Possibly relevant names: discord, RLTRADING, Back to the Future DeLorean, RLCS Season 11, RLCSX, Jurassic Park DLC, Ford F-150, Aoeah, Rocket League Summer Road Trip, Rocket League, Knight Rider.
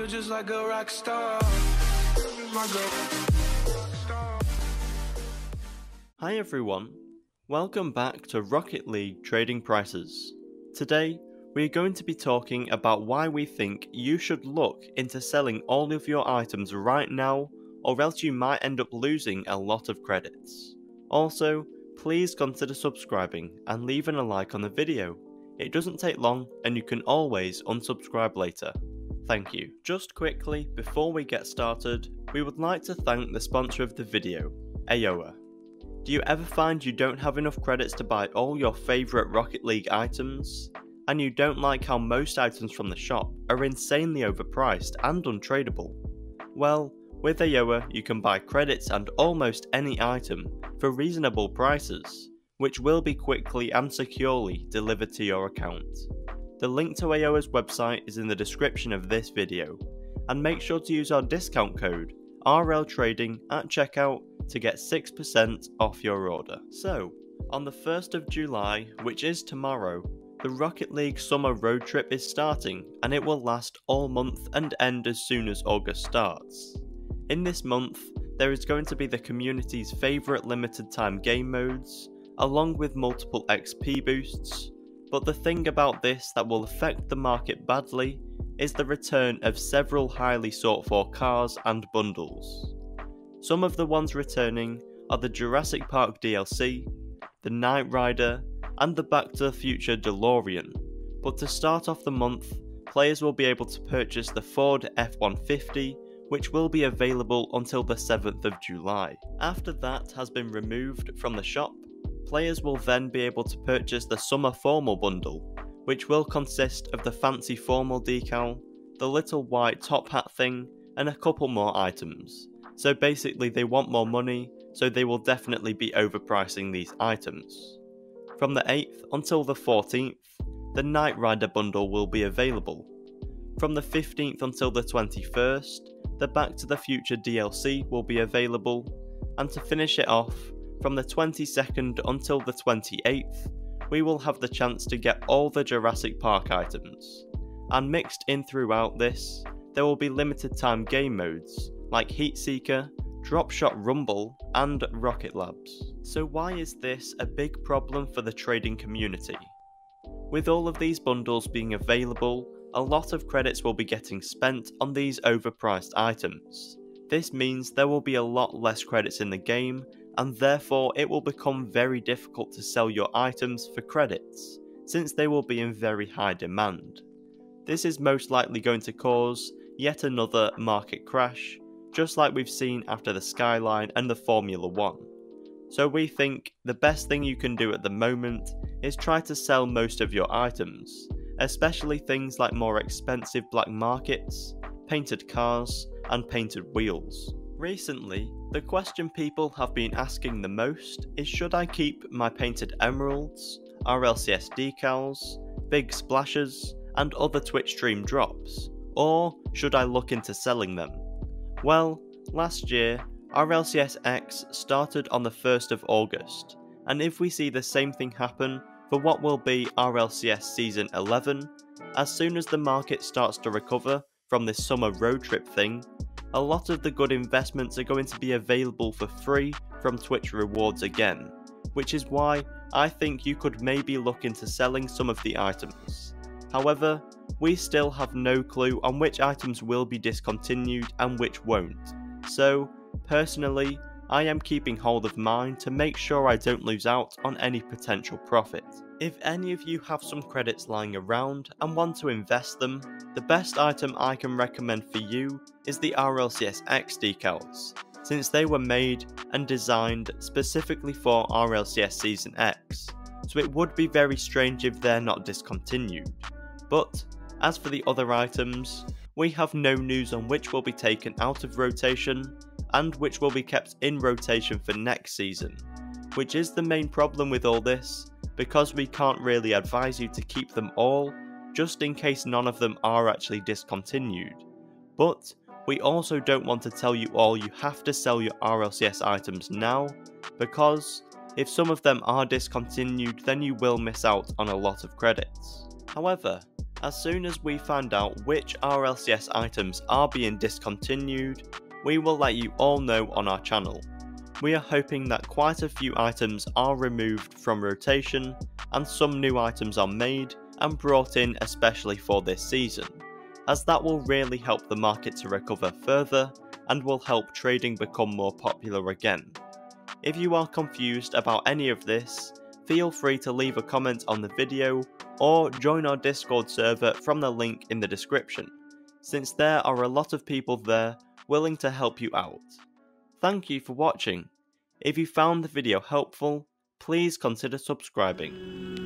feel just like a rock star. My girl. Hi everyone, welcome back to Rocket League Trading Prices. Today, we are going to be talking about why we think you should look into selling all of your items right now, or else you might end up losing a lot of credits. Also, please consider subscribing and leaving a like on the video. It doesn't take long and you can always unsubscribe later. Thank you. Just quickly, before we get started, we would like to thank the sponsor of the video, Aoeah. Do you ever find you don't have enough credits to buy all your favourite Rocket League items? And you don't like how most items from the shop are insanely overpriced and untradeable? Well, with Aoeah you can buy credits and almost any item for reasonable prices, which will be quickly and securely delivered to your account. The link to Aoeah's website is in the description of this video, and make sure to use our discount code RLTRADING at checkout to get 6% off your order. So, on the 1st of July, which is tomorrow, the Rocket League Summer Road Trip is starting, and it will last all month and end as soon as August starts. In this month, there is going to be the community's favourite limited time game modes, along with multiple XP boosts, but the thing about this that will affect the market badly is the return of several highly sought for cars and bundles. Some of the ones returning are the Jurassic Park DLC, the Knight Rider, and the Back to the Future DeLorean, but to start off the month, players will be able to purchase the Ford F-150, which will be available until the 7th of July. After that has been removed from the shop, players will then be able to purchase the Summer Formal Bundle, which will consist of the fancy formal decal, the little white top hat thing, and a couple more items. So basically they want more money, so they will definitely be overpricing these items. From the 8th until the 14th, the Knight Rider bundle will be available. From the 15th until the 21st, the Back to the Future DLC will be available. And to finish it off, from the 22nd until the 28th, we will have the chance to get all the Jurassic Park items. And mixed in throughout this, there will be limited time game modes like Heatseeker, Dropshot Rumble, and Rocket Labs. So why is this a big problem for the trading community? With all of these bundles being available, a lot of credits will be getting spent on these overpriced items. This means there will be a lot less credits in the game, and therefore it will become very difficult to sell your items for credits, since they will be in very high demand. This is most likely going to cause yet another market crash, just like we've seen after the Skyline and the Formula 1. So we think the best thing you can do at the moment is try to sell most of your items, especially things like more expensive black markets, painted cars, and painted wheels. Recently, the question people have been asking the most is, should I keep my painted emeralds, RLCS decals, big splashes, and other Twitch stream drops, or should I look into selling them? Well, last year, RLCSX started on the 1st of August, and if we see the same thing happen for what will be RLCS Season 11, as soon as the market starts to recover from this summer road trip thing, a lot of the good investments are going to be available for free from Twitch rewards again, which is why I think you could maybe look into selling some of the items. However, we still have no clue on which items will be discontinued and which won't, so personally I am keeping hold of mine to make sure I don't lose out on any potential profit. If any of you have some credits lying around and want to invest them, the best item I can recommend for you is the RLCSX decals, since they were made and designed specifically for RLCS Season X, so it would be very strange if they're not discontinued. But as for the other items, we have no news on which will be taken out of rotation and which will be kept in rotation for next season, which is the main problem with all this, because we can't really advise you to keep them all, just in case none of them are actually discontinued. But we also don't want to tell you all you have to sell your RLCS items now, because if some of them are discontinued then you will miss out on a lot of credits. However, As soon as we find out which RLCS items are being discontinued, we will let you all know on our channel. We are hoping that quite a few items are removed from rotation and some new items are made and brought in especially for this season, as that will really help the market to recover further and will help trading become more popular again. If you are confused about any of this, feel free to leave a comment on the video or join our Discord server from the link in the description, since there are a lot of people there willing to help you out. Thank you for watching. If you found the video helpful, please consider subscribing.